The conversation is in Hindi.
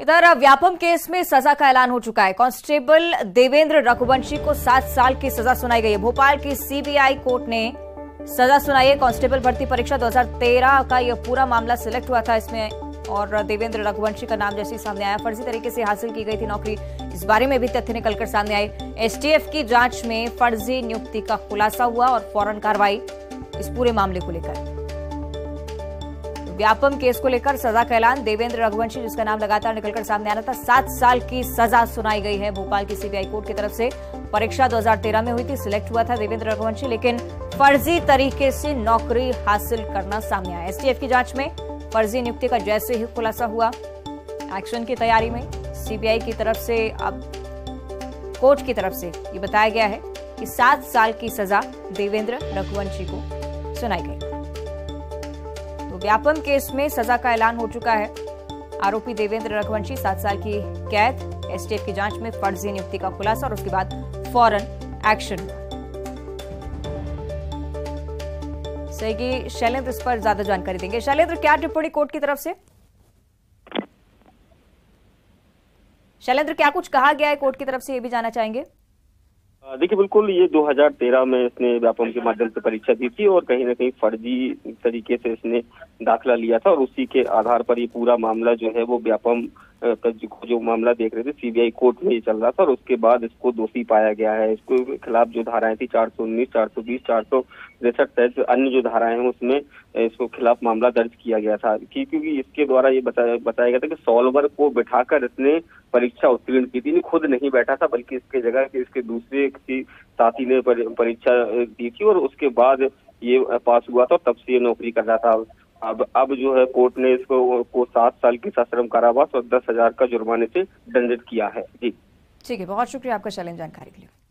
इधर व्यापम केस में सजा का ऐलान हो चुका है। कांस्टेबल देवेंद्र रघुवंशी को 7 साल की सजा सुनाई गई है। भोपाल की सीबीआई कोर्ट ने सजा सुनाई है। कांस्टेबल भर्ती परीक्षा 2013 का यह पूरा मामला सिलेक्ट हुआ था इसमें, और देवेंद्र रघुवंशी का नाम जैसे ही सामने आया, फर्जी तरीके से हासिल की गई थी नौकरी, इस बारे में भी तथ्य निकलकर सामने आए। एसटीएफ की जांच में फर्जी नियुक्ति का खुलासा हुआ और फौरन कार्रवाई इस पूरे मामले को लेकर। व्यापम केस को लेकर सजा का ऐलान, देवेंद्र रघुवंशी जिसका नाम लगातार निकलकर सामने आ रहा था, 7 साल की सजा सुनाई गई है भोपाल की सीबीआई कोर्ट की तरफ से। परीक्षा 2013 में हुई थी, सिलेक्ट हुआ था देवेंद्र रघुवंशी, लेकिन फर्जी तरीके से नौकरी हासिल करना सामने आया। एसटीएफ की जांच में फर्जी नियुक्ति का जैसे ही खुलासा हुआ, एक्शन की तैयारी में सीबीआई की तरफ से, अब कोर्ट की तरफ से ये बताया गया है कि 7 साल की सजा देवेंद्र रघुवंशी को सुनाई गई। व्यापम केस में सजा का ऐलान हो चुका है। आरोपी देवेंद्र रघुवंशी 7 साल की कैद, एसटीएफ की जांच में फर्जी नियुक्ति का खुलासा और उसके बाद फौरन एक्शन। सहयोगी शैलेंद्र इस पर ज्यादा जानकारी देंगे। शैलेंद्र, क्या टिप्पणी कोर्ट की तरफ से? शैलेंद्र, क्या कुछ कहा गया है कोर्ट की तरफ से, ये भी जाना चाहेंगे। देखिए, बिल्कुल ये 2013 में इसने व्यापम के माध्यम से परीक्षा दी थी और कहीं ना कहीं फर्जी तरीके से इसने दाखिला लिया था, और उसी के आधार पर ये पूरा मामला जो है वो व्यापम का जो मामला देख रहे थे सीबीआई कोर्ट में ये चल रहा था, और उसके बाद इसको दोषी पाया गया है। इसके खिलाफ जो धाराएं थी 419, 420, 463 अन्य जो धाराएं हैं उसमें इसको खिलाफ मामला दर्ज किया गया था, क्योंकि इसके द्वारा ये बताया गया था कि सॉल्वर को बिठाकर इसने परीक्षा उत्तीर्ण की थी। खुद नहीं बैठा था बल्कि इसके जगह इसके दूसरे किसी साथी ने परीक्षा दी थी और उसके बाद ये पास हुआ था, तब से ये नौकरी कर रहा था। अब जो है कोर्ट ने इसको 7 साल की सश्रम कारावास और 10,000 का जुर्माने से दंडित किया है। जी ठीक है, बहुत शुक्रिया आपका शैलेंद्र जानकारी के लिए।